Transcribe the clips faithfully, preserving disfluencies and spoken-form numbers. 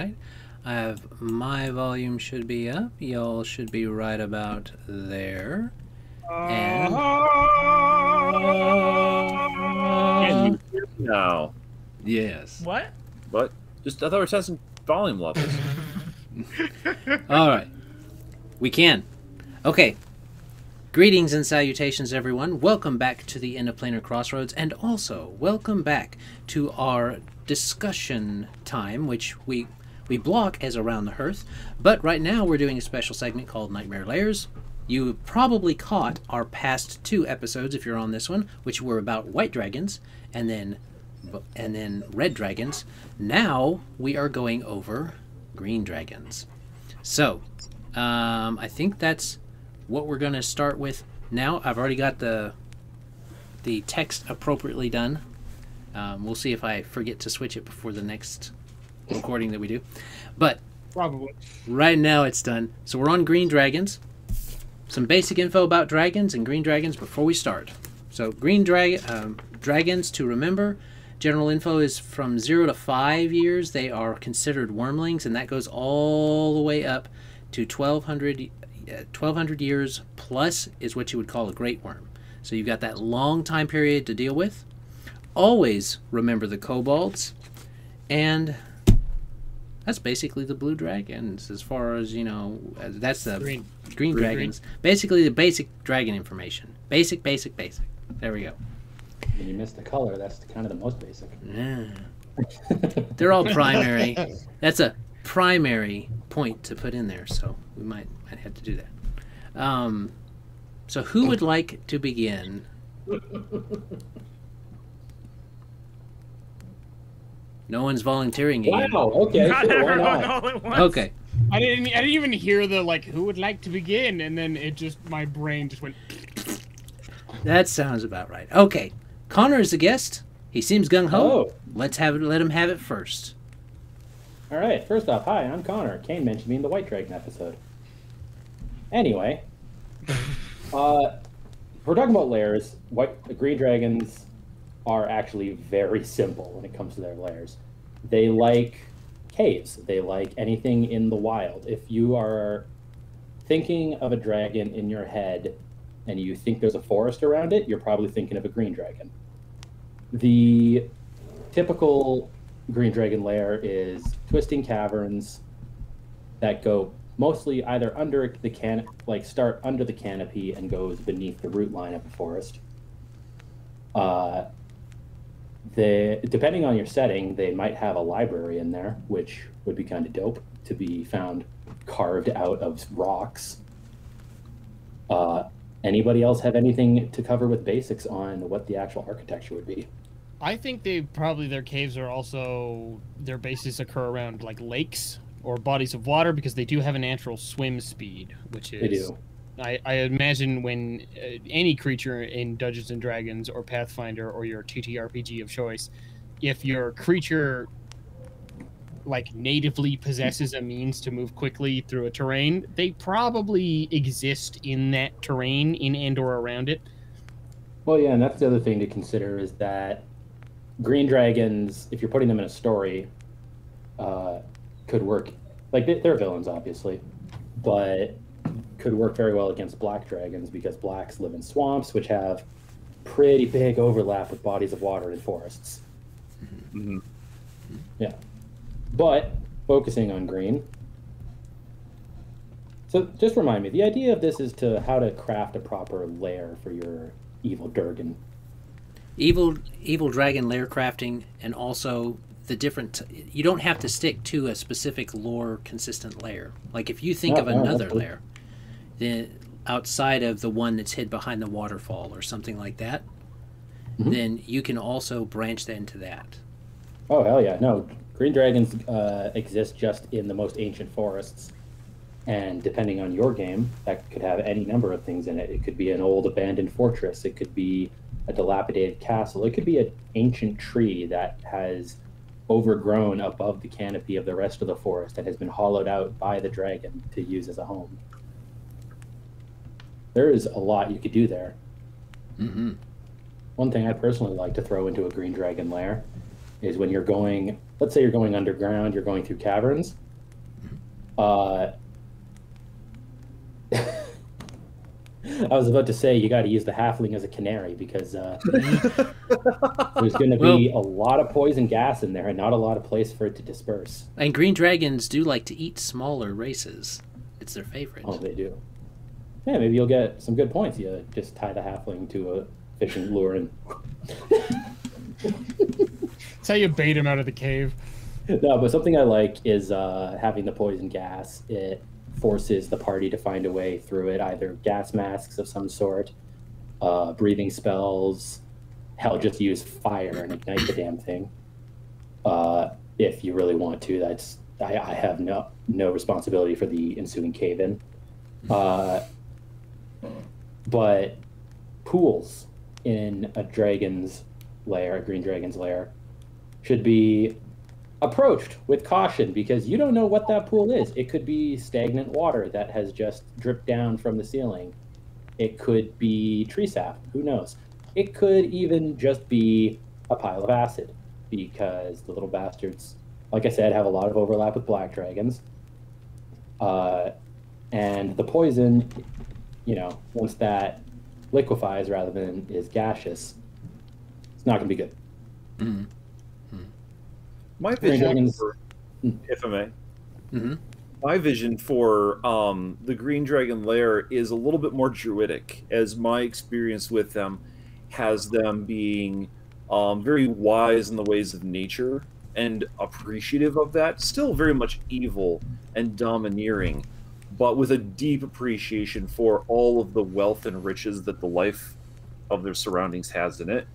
right. I have my volume should be up. Y'all should be right about there. And can you hear me now? Yes. What? What? Just I thought we were testing volume levels. All right. We can. Okay. Greetings and salutations, everyone. Welcome back to the End of Planar Crossroads, and also welcome back to our discussion time, which we we block as Around the Hearth. But right now we're doing a special segment called Nightmare Lairs. You probably caught our past two episodes, if you're on this one, which were about white dragons and then and then red dragons. Now we are going over green dragons. So um, I think that's what we're going to start with now. I've already got the the text appropriately done. Um, we'll see if I forget to switch it before the next recording that we do, but probably right now it's done. So we're on green dragons. Some basic info about dragons and green dragons before we start. So green dragon um, dragons to remember. General info is from zero to five years. They are considered wormlings, and that goes all the way up to twelve hundred. twelve hundred years plus is what you would call a great worm. So you've got that long time period to deal with. Always remember the kobolds, and that's basically the blue dragons as far as, you know, that's the green, green, green dragons. Green. Basically the basic dragon information. Basic, basic, basic. There we go. When you miss the color, that's kind of the most basic. Yeah. They're all primary. That's a primary point to put in there, so we might might have to do that. Um, so who would like to begin? No one's volunteering again. Wow, okay. Not sure, everyone all at once. Okay. I didn't I didn't even hear the like who would like to begin, and then it just my brain just went. That sounds about right. Okay. Connor is the guest. He seems gung ho. Oh. Let's have it let him have it first. All right, first off, hi, I'm Connor. Kane mentioned me in the White Dragon episode. Anyway, uh, we're talking about lairs. White, green dragons are actually very simple when it comes to their lairs. They like caves. They like anything in the wild. If you are thinking of a dragon in your head and you think there's a forest around it, you're probably thinking of a green dragon. The typical green dragon lair is twisting caverns that go mostly either under the can like start under the canopy and goes beneath the root line of the forest. Uh, the depending on your setting, they might have a library in there, which would be kind of dope to be found carved out of rocks. Uh, anybody else have anything to cover with basics on what the actual architecture would be? I think they probably their caves are also their bases occur around like lakes or bodies of water because they do have a natural swim speed, which is. They do. I, I imagine when uh, any creature in Dungeons and Dragons or Pathfinder or your T T R P G of choice, if your creature like natively possesses a means to move quickly through a terrain, they probably exist in that terrain in and or around it. Well, yeah, and that's the other thing to consider is that green dragons, if you're putting them in a story, uh, could work. Like, they're villains, obviously, but could work very well against black dragons because blacks live in swamps, which have pretty big overlap with bodies of water and forests. Mm-hmm. Yeah. But, focusing on green. So, just remind me, the idea of this is to how to craft a proper lair for your evil Durgan. Evil, evil dragon lair crafting, and also the different. You don't have to stick to a specific lore consistent lair. Like if you think no, of no, another no. lair, then outside of the one that's hid behind the waterfall or something like that, mm-hmm. then you can also branch that into that. Oh hell yeah! No, green dragons uh, exist just in the most ancient forests, and depending on your game, that could have any number of things in it. It could be an old abandoned fortress. It could be a dilapidated castle. It could be an ancient tree that has overgrown above the canopy of the rest of the forest and has been hollowed out by the dragon to use as a home. There is a lot you could do there. Mm-hmm. One thing I personally like to throw into a green dragon lair is when you're going, let's say you're going underground, you're going through caverns. Uh, I was about to say you got to use the halfling as a canary because uh, there's going to be well, a lot of poison gas in there and not a lot of place for it to disperse. And green dragons do like to eat smaller races. It's their favorite. Oh, they do. Yeah, maybe you'll get some good points. You just tie the halfling to a fishing lure and... That's how you bait him out of the cave. No, but something I like is uh, having the poison gas. It forces the party to find a way through it, either gas masks of some sort, uh, breathing spells, hell, just use fire and ignite the damn thing. Uh, if you really want to, that's I, I have no no responsibility for the ensuing cave-in. Uh, but pools in a dragon's lair, a green dragon's lair, should be approached with caution because you don't know what that pool is. It could be stagnant water that has just dripped down from the ceiling. It could be tree sap, who knows? It could even just be a pile of acid because the little bastards, like I said, have a lot of overlap with black dragons. Uh, and the poison, you know, once that liquefies rather than is gaseous, it's not going to be good. Mm-hmm. My vision, for, if I may, mm-hmm. my vision for um, the Green Dragon Lair is a little bit more druidic, as my experience with them has them being um, very wise in the ways of nature and appreciative of that, still very much evil and domineering, but with a deep appreciation for all of the wealth and riches that the life of their surroundings has in it.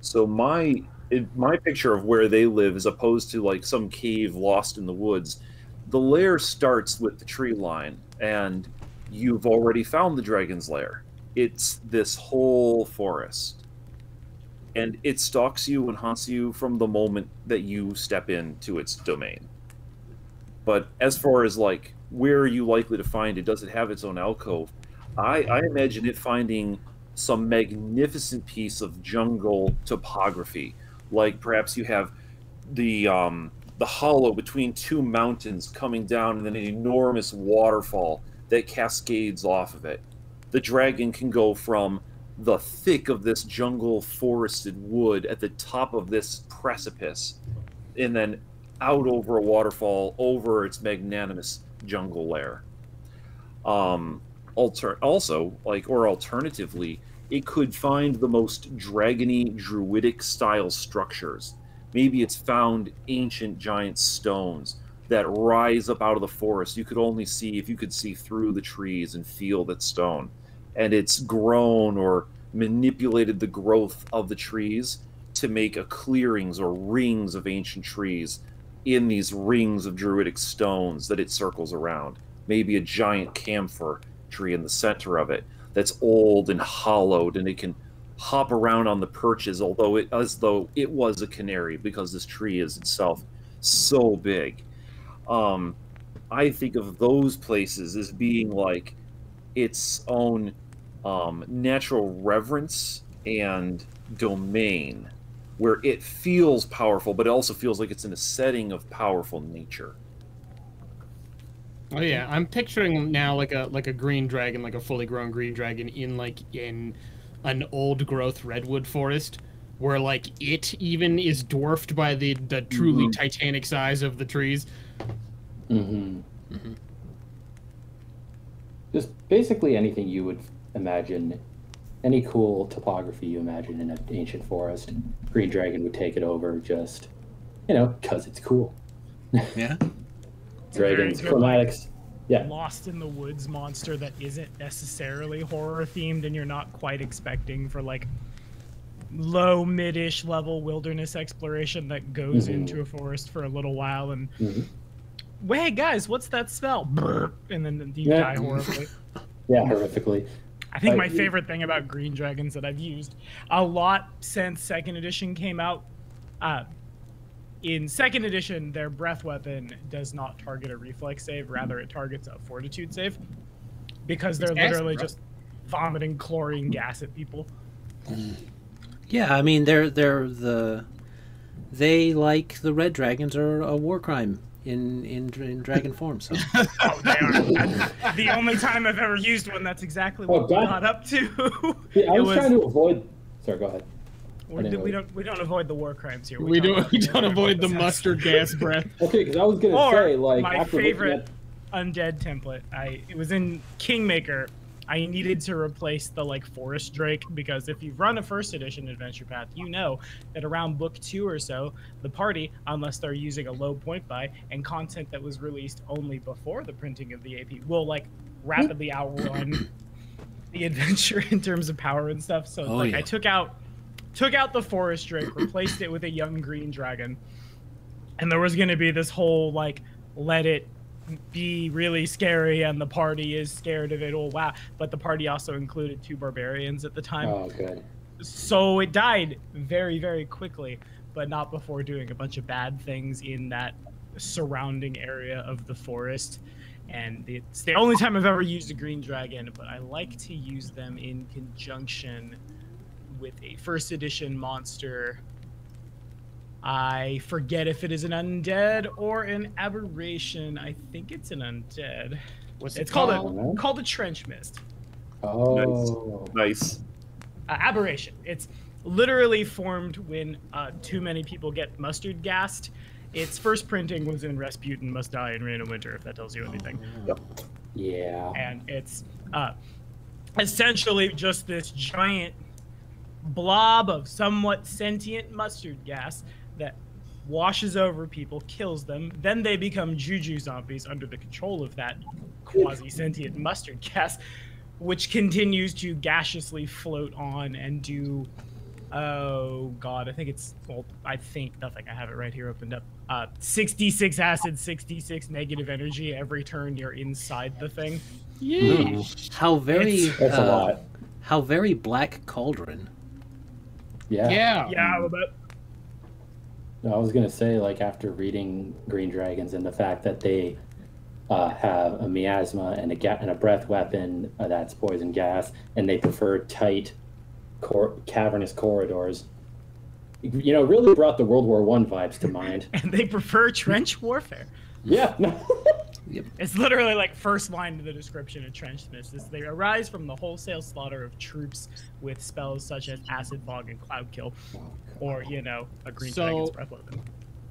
So my... It, my picture of where they live, as opposed to like some cave lost in the woods, the lair starts with the tree line, and you've already found the dragon's lair. It's this whole forest, and it stalks you and haunts you from the moment that you step into its domain. But as far as like where are you likely to find it, does it have its own alcove? I, I imagine it finding some magnificent piece of jungle topography. Like perhaps you have the um, the hollow between two mountains coming down and then an enormous waterfall that cascades off of it. The dragon can go from the thick of this jungle forested wood at the top of this precipice and then out over a waterfall over its magnanimous jungle lair. Um, alter also, like, or alternatively, it could find the most dragony, druidic-style structures. Maybe it's found ancient giant stones that rise up out of the forest. You could only see if you could see through the trees and feel that stone. And it's grown or manipulated the growth of the trees to make a clearings or rings of ancient trees in these rings of druidic stones that it circles around. Maybe a giant camphor tree in the center of it. That's old and hollowed, and it can hop around on the perches, although it as though it was a canary, because this tree is itself so big. Um, I think of those places as being like its own um, natural reverence and domain, where it feels powerful, but it also feels like it's in a setting of powerful nature. Oh yeah, I'm picturing now like a like a green dragon, like a fully grown green dragon in like in an old growth redwood forest where like it even is dwarfed by the, the truly mm-hmm. titanic size of the trees. Mm-hmm. Mm-hmm. Just basically anything you would imagine, any cool topography you imagine in an ancient forest, green dragon would take it over just, you know, because it's cool. Yeah. Dragons, chromatics, yeah. Lost in the woods monster that isn't necessarily horror themed, and you're not quite expecting for like low mid-ish level wilderness exploration that goes mm-hmm. into a forest for a little while and mm-hmm. well, hey guys, what's that smell? And then you yeah. die horribly. Yeah, horrifically. I think uh, my favorite thing about green dragons that I've used a lot since second edition came out. Uh, In second edition, their breath weapon does not target a reflex save. Rather, it targets a fortitude save because they're it's literally acid, just vomiting chlorine gas at people. Yeah, I mean, they're they're the they, like the red dragons, are a war crime in in, in dragon form. So. Oh, they are. The only time I've ever used one, that's exactly what oh, I got up to. Yeah, I was, was trying to avoid. Sorry, go ahead. We're, we don't we don't avoid the war crimes here. We, we don't we don't avoid the mustard gas breath. Okay, because I was gonna or say like my after favorite at... undead template. I it was in Kingmaker. I needed to replace the like forest drake, because if you've run a first edition adventure path, you know that around book two or so, the party, unless they're using a low point buy and content that was released only before the printing of the A P, will like rapidly outrun the adventure in terms of power and stuff. So oh, like yeah. I took out took out the forest drake, replaced it with a young green dragon, and there was going to be this whole like let it be really scary and the party is scared of it. Oh wow. But the party also included two barbarians at the time. Oh good. So it died very, very quickly, but not before doing a bunch of bad things in that surrounding area of the forest. And it's the only time I've ever used a green dragon, but I like to use them in conjunction with a first edition monster. I forget if it is an undead or an aberration. I think it's an undead. What's it's it called? called a called a trench mist. Oh, nice. Uh, aberration. It's literally formed when uh, too many people get mustard gassed. Its first printing was in Rasputin Must Die in Rain and Winter, if that tells you anything. Oh, yeah. And it's uh, essentially just this giant blob of somewhat sentient mustard gas that washes over people, kills them, then they become juju zombies under the control of that quasi-sentient mustard gas, which continues to gaseously float on and do, oh god, I think it's, well, I think nothing, I have it right here opened up, uh, sixty-six acid, sixty-six negative energy, every turn you're inside the thing. Yeah. How very, uh, that's a lot. How very Black Cauldron. Yeah. Yeah, yeah, a little bit. No, I was gonna say, like, after reading Green Dragons and the fact that they uh, have a miasma and a ga and a breath weapon uh, that's poison gas, and they prefer tight, cor cavernous corridors, you know, really brought the World War One vibes to mind. And they prefer trench warfare. Yeah. Yep. It's literally like first line to the description of trench mist is they arise from the wholesale slaughter of troops with spells such as acid fog and cloud kill, or you know a green so, dragon's breath weapon.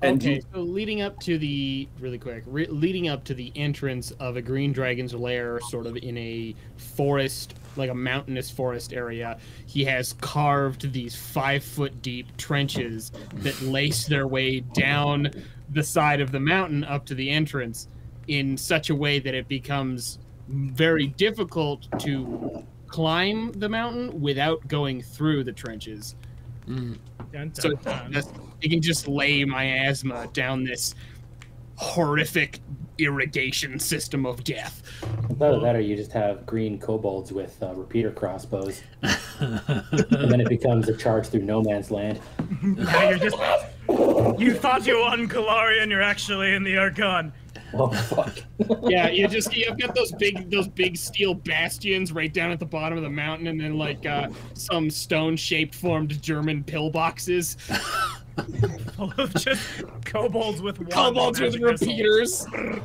Okay, so leading up to the really quick, re leading up to the entrance of a green dragon's lair, sort of in a forest, like a mountainous forest area, he has carved these five foot deep trenches that lace their way down the side of the mountain up to the entrance, in such a way that it becomes very difficult to climb the mountain without going through the trenches. Mm. Dun, dun, so just, it can just lay miasma down this horrific irrigation system of death. Either that, or you just have green kobolds with uh, repeater crossbows, and then it becomes a charge through no man's land. Yeah, you're just, you thought you were on Golarion, you're actually in the Archon. Oh fuck! Yeah, you just you've got those big those big steel bastions right down at the bottom of the mountain, and then like uh, some stone-shaped formed German pillboxes full of just kobolds with kobolds with repeaters. And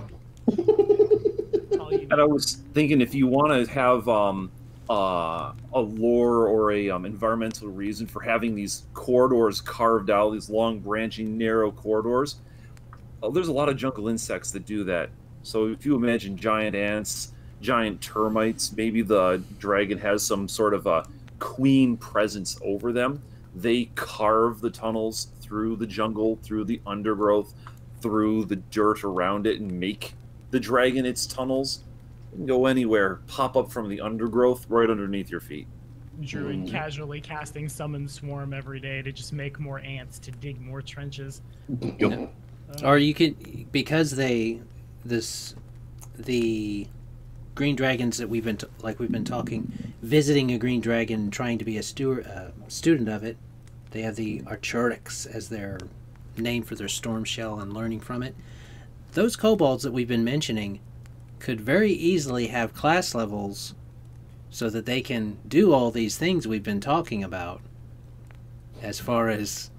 I was thinking, if you want to have um, uh, a lore or a um, environmental reason for having these corridors carved out, these long branching narrow corridors. Oh, there's a lot of jungle insects that do that. So if you imagine giant ants, giant termites, maybe the dragon has some sort of a queen presence over them. They carve the tunnels through the jungle, through the undergrowth, through the dirt around it, and make the dragon its tunnels. You can go anywhere, pop up from the undergrowth right underneath your feet. Druid mm. casually casting Summon Swarm every day to just make more ants to dig more trenches. Yep. Uh, or you could, because they, this, the green dragons that we've been, t like we've been talking, visiting a green dragon, trying to be a steward, uh, student of it, they have the Archurix as their name for their storm shell and learning from it. Those kobolds that we've been mentioning could very easily have class levels so that they can do all these things we've been talking about as far as...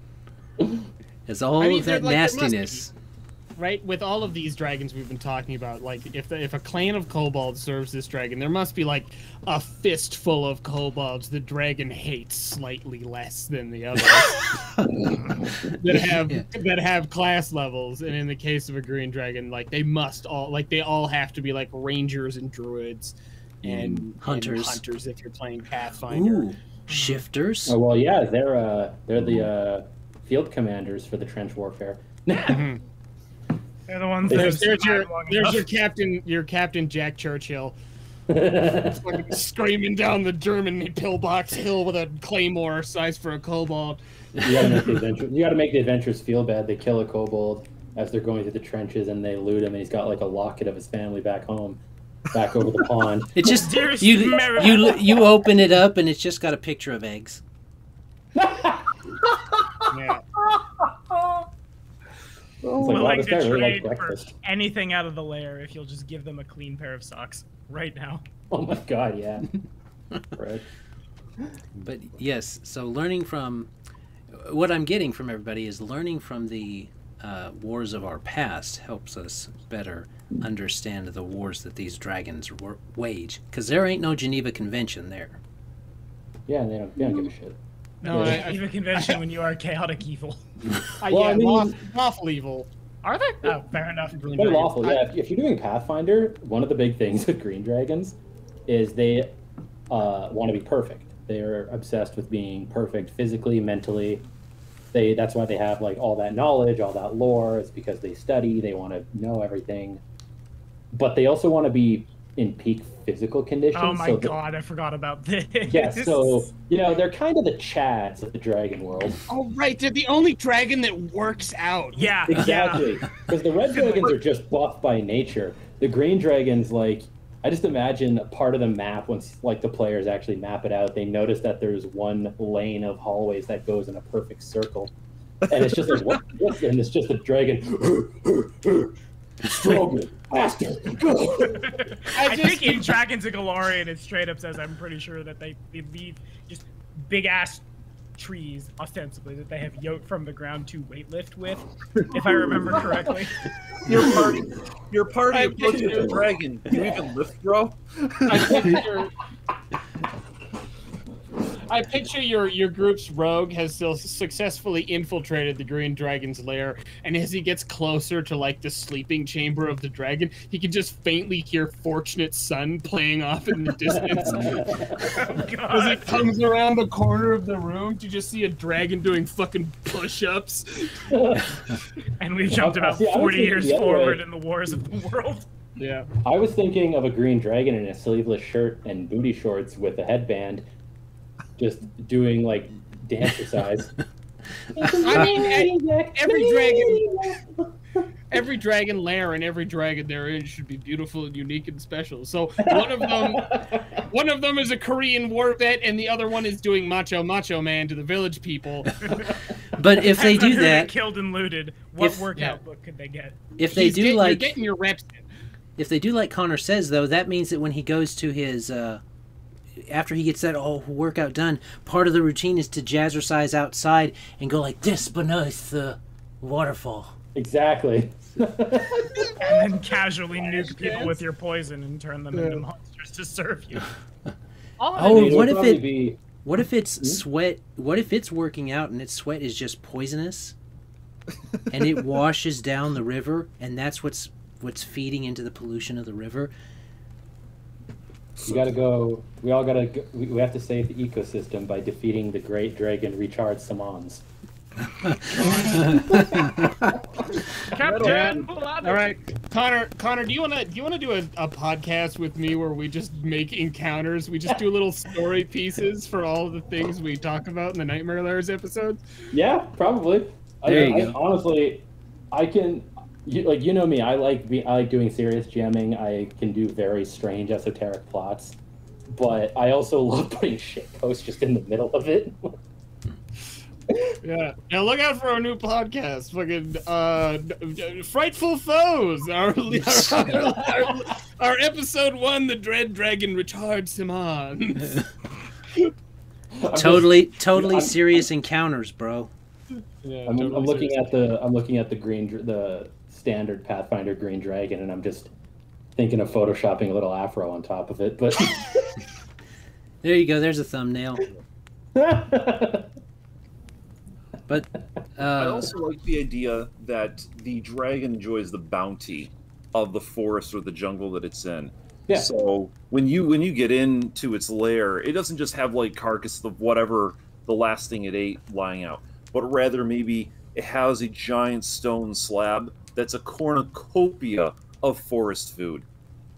There's all I mean, of that like, nastiness. Be, right? With all of these dragons we've been talking about, like, if the, if a clan of kobolds serves this dragon, there must be, like, a fistful of kobolds the dragon hates slightly less than the others that have yeah. that have class levels. And in the case of a green dragon, like, they must all, like, they all have to be, like, rangers and druids and, and hunters. And hunters if you're playing Pathfinder. Ooh. Shifters. Oh well, yeah, they're uh, they're the uh, field commanders for the trench warfare. They're the ones. There's, there's your there's your captain, your captain Jack Churchill, fucking screaming down the German pillbox hill with a claymore size for a kobold. You gotta make the adventurers, you gotta make the adventurers feel bad. They kill a kobold as they're going through the trenches, and they loot him, and he's got like a locket of his family back home. Back over the pond. It's just you, you. You open it up and it's just got a picture of eggs. Yeah. We'll like, like to trade really like for anything out of the lair if you'll just give them a clean pair of socks right now. Oh my god, yeah. Right. But yes, so learning from what I'm getting from everybody is learning from the uh, wars of our past helps us better understand the wars that these dragons wage, because there ain't no Geneva Convention there. Yeah, they don't, they don't give a shit. No, yeah. I, I, Geneva Convention I, when you are chaotic evil. I, well, yeah, I mean, lawful, lawful evil. Are they? Oh, fair enough. Green they're lawful, yeah. If, if you're doing Pathfinder, one of the big things with green dragons is they uh, want to be perfect. They are obsessed with being perfect physically, mentally. They That's why they have like all that knowledge, all that lore. It's because they study. They want to know everything. But they also want to be in peak physical condition. Oh my so the, god, I forgot about this. Yeah, so, you know, they're kind of the Chads of the dragon world. Oh, right, they're the only dragon that works out. Yeah, exactly. Because yeah. the red dragons are just buff by nature. The green dragons, like, I just imagine a part of the map, once like the players actually map it out, they notice that there's one lane of hallways that goes in a perfect circle. And it's just like, what? And it's just a dragon. Stronger, faster, go! I, I think in Dragons of Golarion, it straight up says, I'm pretty sure that they, they leave just big-ass trees, ostensibly, that they have yoked from the ground to weightlift with, if I remember correctly. Your party, your party approaches the dragon. Do you even lift, bro? I picture, I picture your, your group's rogue has still successfully infiltrated the green dragon's lair, and as he gets closer to like the sleeping chamber of the dragon, he can just faintly hear Fortunate Son playing off in the distance. As he comes around the corner of the room, you just see a dragon doing fucking push-ups. And we've jumped about forty years forward in the wars of the world. Yeah. I was thinking of a green dragon in a sleeveless shirt and booty shorts with a headband, just doing like dance exercise. I mean, every dragon, every dragon lair and every dragon they're in should be beautiful and unique and special. So one of them, one of them is a Korean war vet, and the other one is doing macho macho man to the village people. But if they do that, killed and looted, what if, workout yeah. book could they get? If they He's do getting, like, you're getting your reps in. If they do like Connor says, though, that means that when he goes to his. Uh, After he gets that all workout done, part of the routine is to jazzercise outside and go like this beneath the waterfall. Exactly. And then casually nuke people with your poison and turn them yeah. into monsters to serve you. Oh, what if it? Be... What if it's hmm? sweat? What if it's working out and its sweat is just poisonous, and it washes down the river, and that's what's what's feeding into the pollution of the river. You gotta go. We all gotta. Go, we have to save the ecosystem by defeating the great dragon Richard Simons. Captain. All right, Connor. Connor, do you wanna do you wanna do a, a podcast with me where we just make encounters? We just do little story pieces for all the things we talk about in the Nightmare Lairs episodes. Yeah, probably. There I, you I, go. Honestly, I can. You, like you know me, I like be, I like doing serious jamming. I can do very strange esoteric plots, but I also love putting shit posts just in the middle of it. Yeah. Now look out for our new podcast, fucking uh, Frightful Foes. Our our, our, our our episode one, the Dread Dragon Richard Simons. totally, totally serious encounters, bro. Yeah, I'm, totally I'm looking at the I'm looking at the green the standard Pathfinder green dragon, and I'm just thinking of photoshopping a little afro on top of it. But there you go. There's a thumbnail. But uh, I also like the idea that the dragon enjoys the bounty of the forest or the jungle that it's in. Yeah. So when you when you get into its lair, it doesn't just have like carcass of whatever the last thing it ate lying out, but rather maybe it has a giant stone slab that's a cornucopia of forest food,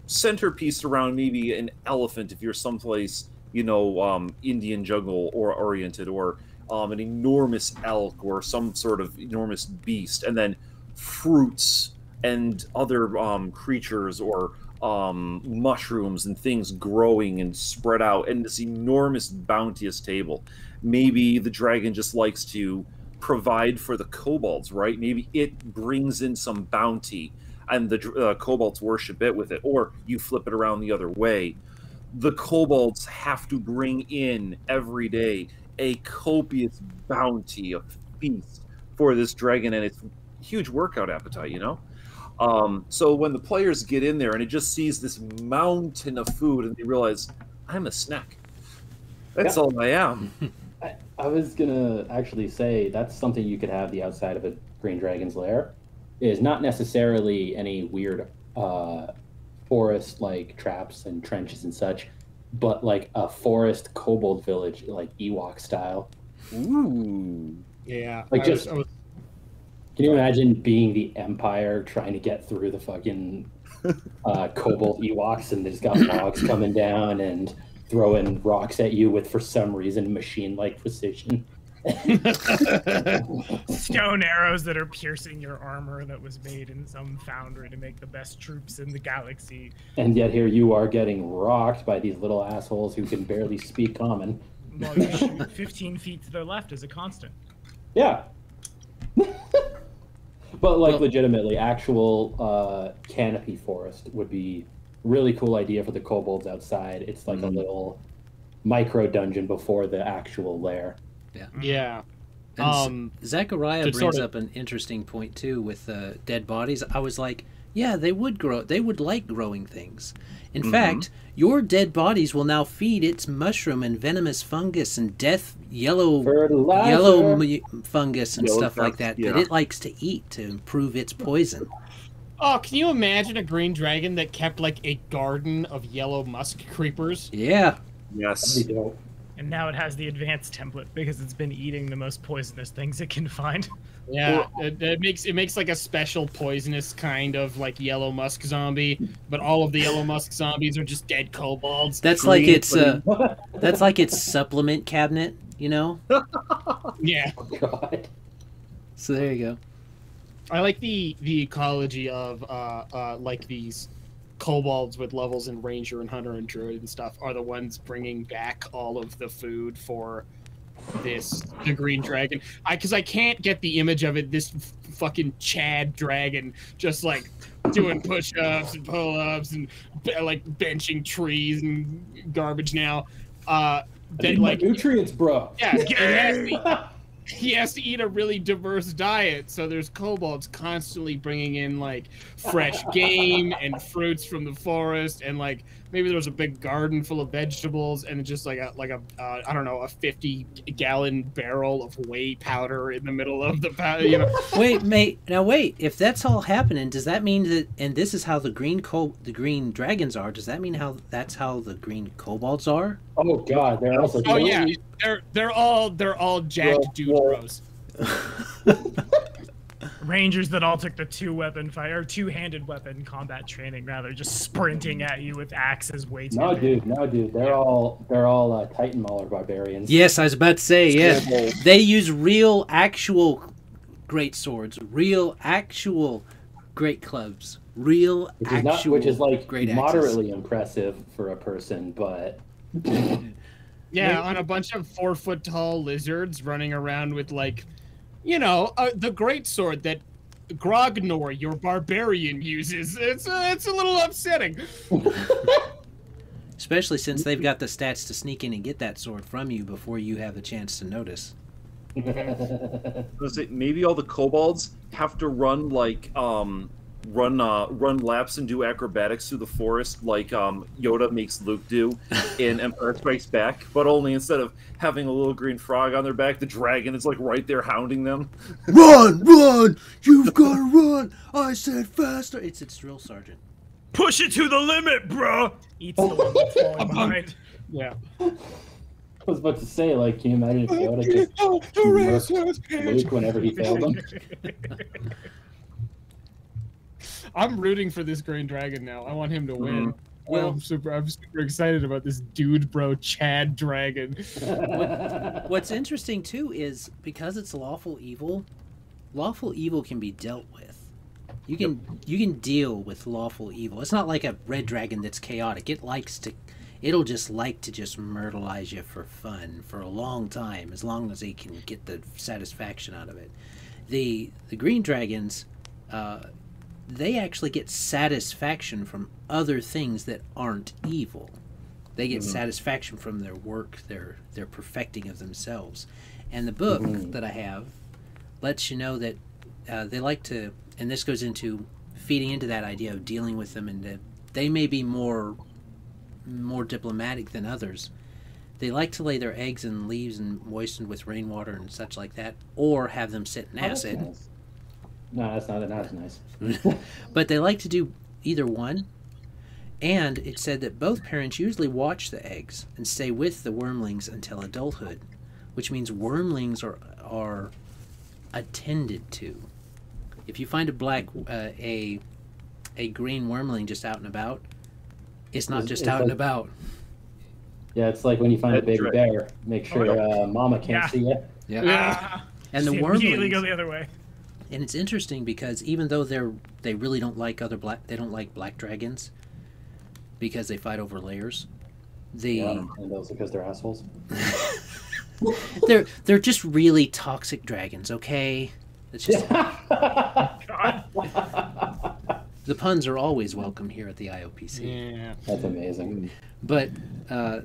centerpiece around maybe an elephant if you're someplace, you know, um, Indian jungle or oriented, or um, an enormous elk or some sort of enormous beast, and then fruits and other um, creatures or um, mushrooms and things growing and spread out, and this enormous bounteous table. Maybe the dragon just likes to provide for the kobolds, right? Maybe it brings in some bounty and the uh, kobolds worship it with it, or you flip it around the other way. The kobolds have to bring in every day a copious bounty of feast for this dragon and its huge workout appetite, you know? Um, so when the players get in there and it just sees this mountain of food and they realize, I'm a snack. That's yeah. all I am. I, I was going to actually say that's something you could have the outside of a green dragon's lair. It is not necessarily any weird uh, forest like traps and trenches and such, but like a forest kobold village, like Ewok style. Ooh. Yeah. Like I just... Was, I was... Can you imagine being the Empire trying to get through the fucking uh, kobold Ewoks, and there's got logs coming down and throwing rocks at you with, for some reason, machine-like precision. Stone arrows that are piercing your armor that was made in some foundry to make the best troops in the galaxy. And yet here you are getting rocked by these little assholes who can barely speak common. Well, you shoot fifteen feet to their left is a constant. Yeah. But like legitimately, actual uh, canopy forest would be really cool idea for the kobolds outside. It's like mm. a little micro dungeon before the actual lair. Yeah. Yeah. And um, Zachariah brings sort of... up an interesting point too with uh, dead bodies. I was like, yeah, they would grow. They would like growing things. In mm-hmm. fact, your dead bodies will now feed its mushroom and venomous fungus and death yellow fertilizer. yellow fungus and yellow stuff fat, like that yeah. that it likes to eat to improve its poison. Oh, can you imagine a green dragon that kept like a garden of yellow musk creepers? Yeah. Yes. And now it has the advanced template because it's been eating the most poisonous things it can find. Yeah, it, it makes it makes like a special poisonous kind of like yellow musk zombie, but all of the yellow musk zombies are just dead kobolds. That's like its uh, that's like its supplement cabinet, you know? Yeah. Oh, God. So there you go. I like the the ecology of uh, uh, like these kobolds with levels in ranger and hunter and druid and stuff are the ones bringing back all of the food for this the green dragon. I because I can't get the image of it. This f fucking Chad dragon just like doing push-ups and pull-ups and be like benching trees and garbage. Now, uh, then like nutrients, bro. Yeah, he has, to, he has to eat a really diverse diet. So there's kobolds constantly bringing in like fresh game and fruits from the forest, and like maybe there was a big garden full of vegetables, and just like a like a uh, I don't know, a fifty gallon barrel of whey powder in the middle of the you know. Wait, mate. Now wait. If that's all happening, does that mean that? And this is how the green co the green dragons are. Does that mean how that's how the green kobolds are? Oh God, they're also. Oh yeah, they're they're all they're all jacked dude bros. Rangers that all took the two-weapon fire, or two-handed weapon combat training, rather, just sprinting at you with axes way too No, big. dude, no, dude. They're yeah. all they're all uh, Titan Mauler barbarians. Yes, I was about to say, yes. Yeah. They use real, actual great swords, real, actual great clubs, real, which actual not, Which is, like, great moderately axes. Impressive for a person, but... yeah, on a bunch of four-foot-tall lizards running around with, like... You know, uh, the great sword that Grognor, your barbarian, uses. It's uh, it's a little upsetting. Especially since they've got the stats to sneak in and get that sword from you before you have a chance to notice. Maybe all the kobolds have to run like um run uh run laps and do acrobatics through the forest like um Yoda makes Luke do in Empire Strikes Back, but only instead of having a little green frog on their back, the dragon is like right there hounding them. Run, run, you've gotta run. I said faster. It's its drill sergeant. Push it to the limit, bro. Eats the one that's falling behind. Yeah. I was about to say, like, can you imagine if Yoda just murked Luke whenever he failed him? I'm rooting for this green dragon now. I want him to win. Mm. Well, I'm super, I'm super excited about this dude bro Chad dragon. What, what's interesting, too, is because it's lawful evil, lawful evil can be dealt with. You can, yep. you can deal with lawful evil. It's not like a red dragon that's chaotic. It likes to... It'll just like to just myrtleize you for fun for a long time, as long as he can get the satisfaction out of it. The the green dragons, uh, they actually get satisfaction from other things that aren't evil. They get mm-hmm. satisfaction from their work, their their perfecting of themselves. And the book mm-hmm. that I have lets you know that uh, they like to, and this goes into feeding into that idea of dealing with them, and that they may be more... more diplomatic than others. They like to lay their eggs in leaves and moistened with rainwater and such like that, or have them sit in acid. Oh, that's nice. No, that's not that's nice. But they like to do either one, and it said that both parents usually watch the eggs and stay with the wormlings until adulthood, which means wormlings are are attended to. If you find a black uh, a a green wormling just out and about, It's not it's, just it's out like, and about. Yeah, it's like when you find That's a baby right. bear, make sure oh, no. uh, mama can't yeah. see it. Yeah. yeah. And the wormlings immediately go the other way. And it's interesting because even though they're they really don't like other black they don't like black dragons because they fight over lairs. They yeah, and those because they're assholes. they're they're just really toxic dragons, okay? It's just God. The puns are always welcome here at the I O P C. Yeah, that's amazing. But uh,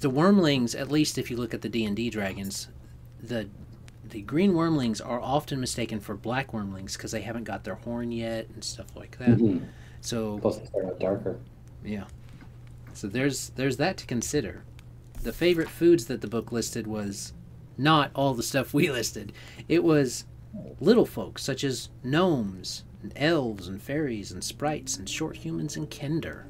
the wormlings, at least if you look at the D and D dragons, the the green wormlings are often mistaken for black wormlings because they haven't got their horn yet and stuff like that. Mm-hmm. So plus they're darker. Yeah. So there's there's that to consider. The favorite foods that the book listed was not all the stuff we listed. It was little folks such as gnomes, and elves and fairies and sprites and short humans and kender.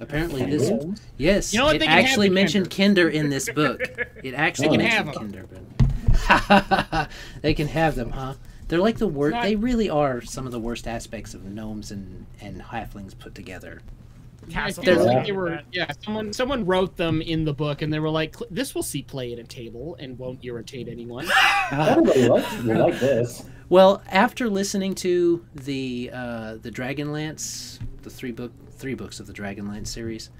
Apparently this yes, you know it actually mentioned kender. kender in this book. It actually they can mentioned have them. kender. They can have them, huh? They're like the worst. They really are some of the worst aspects of gnomes and and halflings put together. Yeah, I like they were, yeah, someone someone wrote them in the book, and they were like, "This will see play at a table and won't irritate anyone." Everybody likes it. They like this. Well, after listening to the uh, the Dragonlance, the three book three books of the Dragonlance series,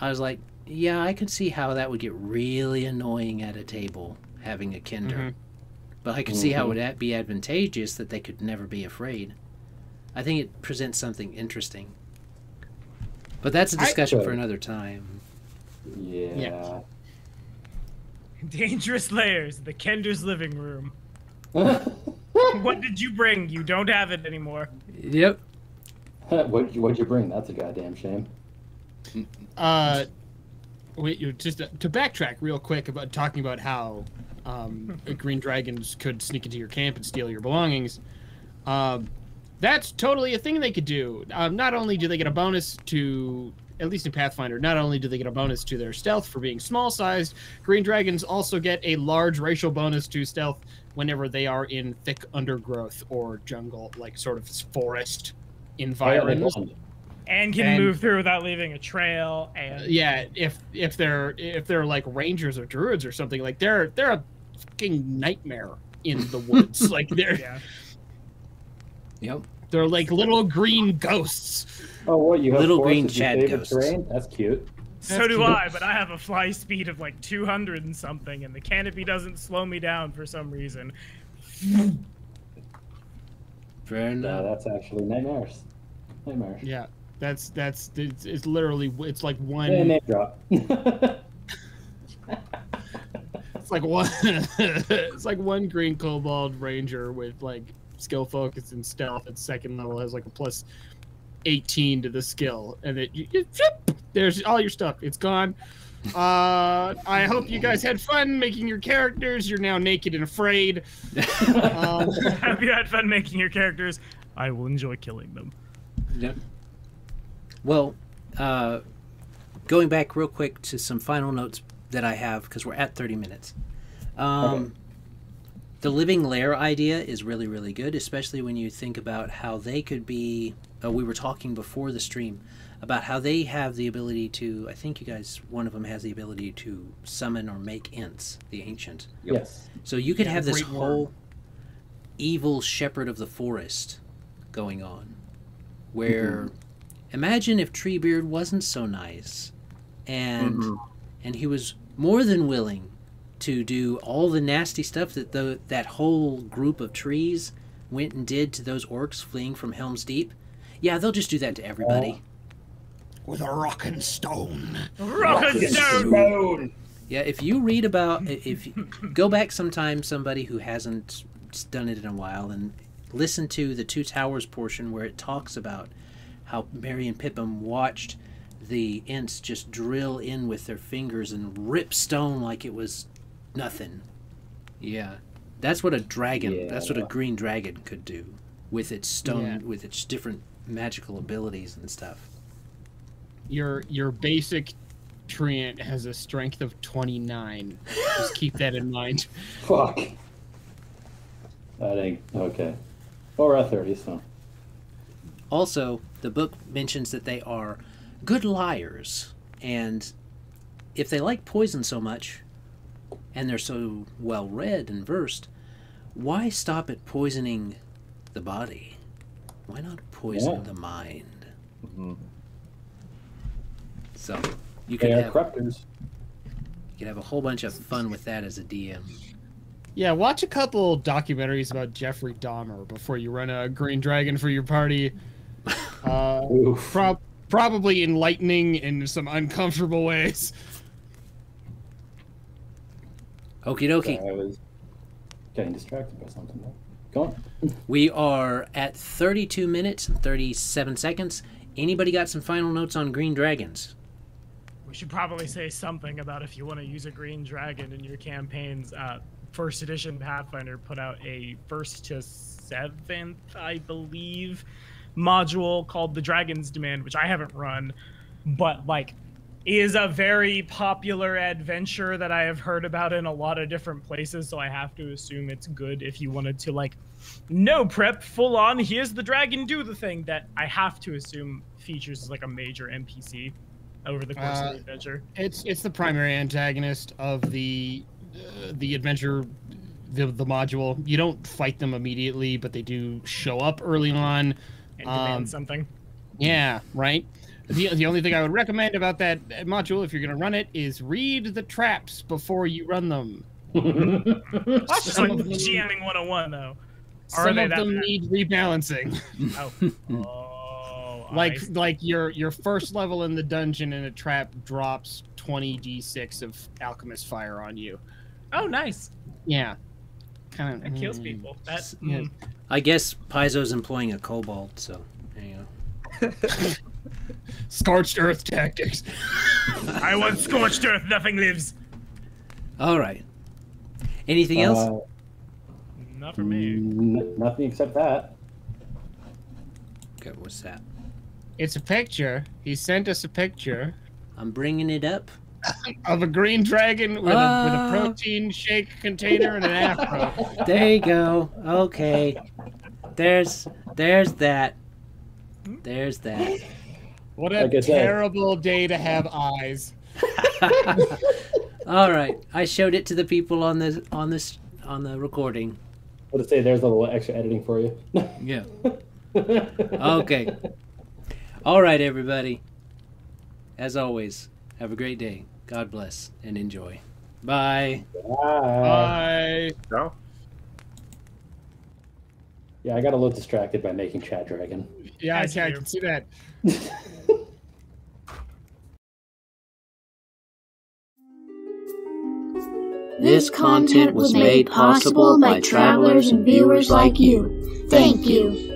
I was like, "Yeah, I could see how that would get really annoying at a table having a kender, mm-hmm. but I could mm-hmm. see how it would be advantageous that they could never be afraid." I think it presents something interesting. But that's a discussion I, for another time. Yeah. yeah. Dangerous Lairs, the Kender's living room. What did you bring? You don't have it anymore. Yep. What'd you, what'd you bring? That's a goddamn shame. Uh, wait, you just uh, to backtrack real quick about talking about how um, green dragons could sneak into your camp and steal your belongings. Um. That's totally a thing they could do. Um, not only do they get a bonus to, at least in Pathfinder, not only do they get a bonus to their stealth for being small-sized, green dragons also get a large racial bonus to stealth whenever they are in thick undergrowth or jungle, like sort of forest environs. And can and, move through without leaving a trail. And uh, yeah, if if they're if they're like rangers or druids or something, like they're they're a fucking nightmare in the woods. Like they're. Yeah. Yep. They're like little green ghosts. Oh, what you have little green Chad ghosts. Terrain? That's cute. That's so do cute. I, but I have a fly speed of like two hundred and something, and the canopy doesn't slow me down for some reason. Fair enough. No, that's actually nightmares. Nightmares. Yeah, that's that's it's, it's literally it's like one. Yeah, name drop. It's like one. It's like one green kobold ranger with like skill focus and stealth at second level has like a plus eighteen to the skill, and it you, you, there's all your stuff. It's gone. Uh, I hope you guys had fun making your characters. You're now naked and afraid. um, Have you had fun making your characters? I will enjoy killing them. Yep. Well, uh, going back real quick to some final notes that I have, because we're at thirty minutes. Um, okay. The living lair idea is really, really good, especially when you think about how they could be... Uh, we were talking before the stream about how they have the ability to... I think you guys, one of them has the ability to summon or make Ents, the Ancient. Yes. So you could yeah, have this whole worm. evil shepherd of the forest going on, where... Mm-hmm. Imagine if Treebeard wasn't so nice, and mm-hmm. and he was more than willing to do all the nasty stuff that the, that whole group of trees went and did to those orcs fleeing from Helm's Deep. Yeah, they'll just do that to everybody. With a rock and stone. Rock, rock and stone. stone. Yeah, if you read about, if you go back sometime, somebody who hasn't done it in a while, and listen to the Two Towers portion where it talks about how Merry and Pippin watched the Ents just drill in with their fingers and rip stone like it was nothing. Yeah, that's what a dragon, yeah. that's what a green dragon could do with its stone, yeah. with its different magical abilities and stuff. Your your basic treant has a strength of twenty-nine. Just keep that in mind. Fuck. That ain't okay. Or a thirty, so. Also, the book mentions that they are good liars, and if they like poison so much, and they're so well read and versed, why stop at poisoning the body? Why not poison yeah. the mind? Mm-hmm. So you can have corruptors. You can have a whole bunch of fun with that as a D M. Yeah, watch a couple documentaries about Jeffrey Dahmer before you run a green dragon for your party. Uh, prob probably enlightening in some uncomfortable ways. Okie dokie. I was getting distracted by something. Go on. We are at thirty-two minutes and thirty-seven seconds. Anybody got some final notes on green dragons? We should probably say something about if you want to use a green dragon in your campaigns. Uh, first edition Pathfinder put out a first to seventh, I believe, module called the Dragon's Demand, which I haven't run, but like is a very popular adventure that I have heard about in a lot of different places, so I have to assume it's good if you wanted to like no prep, full on, here's the dragon, do the thing, that I have to assume features as like a major N P C over the course uh, of the adventure. It's it's the primary antagonist of the uh, the adventure, the, the module. You don't fight them immediately, but they do show up early on. And demand um, something. Yeah, right? The, the only thing I would recommend about that module, if you're going to run it, is read the traps before you run them. That's just like GMing one oh one, though. Are some they of that them bad? Need rebalancing. Oh. Oh, like like your, your first level in the dungeon and a trap drops twenty d six of alchemist fire on you. Oh, nice. Yeah. Kind of, it kills mm, people. That's... Yeah. Mm. I guess Paizo's employing a kobold, so there you go. Scorched earth tactics. I want scorched earth, nothing lives. All right. Anything uh, else? Not for me. Nothing except that. Okay, what's that? It's a picture. He sent us a picture. I'm bringing it up. Of a green dragon with, oh. a, with a protein shake container and an afro. There you go. Okay. There's there's that. There's that. What a like terrible day to have eyes. All right. I showed it to the people on this on this on the recording. I'll just say there's a little extra editing for you. Yeah. Okay. All right, everybody. As always. Have a great day. God bless and enjoy. Bye. Bye. Bye. No? Yeah, I got a little distracted by making Chat Dragon. Yeah, I can, I can see that. This content was made possible by travelers and viewers like you. Thank you.